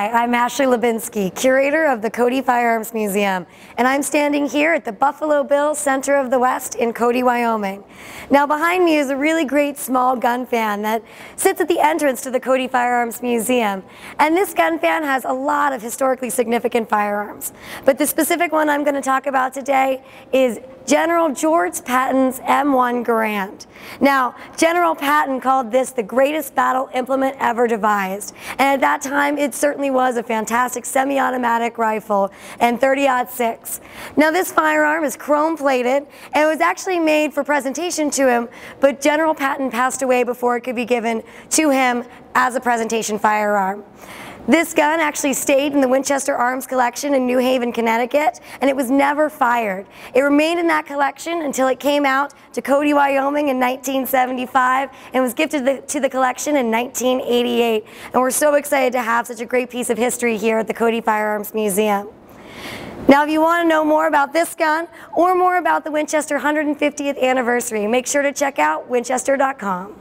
Hi, I'm Ashley Hlebinsky, curator of the Cody Firearms Museum, and I'm standing here at the Buffalo Bill Center of the West in Cody, Wyoming. Now behind me is a really great small gun fan that sits at the entrance to the Cody Firearms Museum, and this gun fan has a lot of historically significant firearms, but the specific one I'm going to talk about today is General George Patton's M1 Garand. Now, General Patton called this the greatest battle implement ever devised, and at that time it certainly was a fantastic semi-automatic rifle and 30-06. Now, this firearm is chrome-plated and was actually made for presentation to him, but General Patton passed away before it could be given to him as a presentation firearm. This gun actually stayed in the Winchester Arms Collection in New Haven, Connecticut, and it was never fired. It remained in that collection until it came out to Cody, Wyoming in 1975 and was gifted to the collection in 1988. And we're so excited to have such a great piece of history here at the Cody Firearms Museum. Now, if you want to know more about this gun or more about the Winchester 150th anniversary, make sure to check out winchester.com.